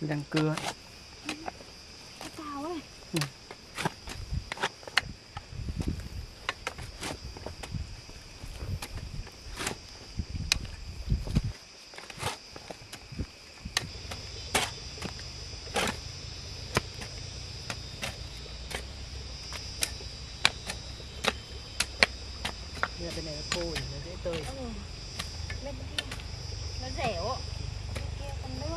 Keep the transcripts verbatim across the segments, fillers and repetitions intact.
Đang cưa ấy. Ừ. Bên này nó khô thì nó dễ tơi. Ừ. Bên kia nó dẻo. Bên kia còn nước.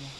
rồi.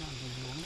Làm về luống.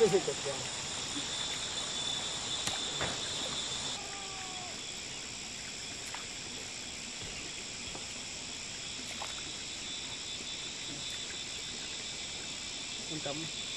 Hãy subscribe cho kênh Live With Nature.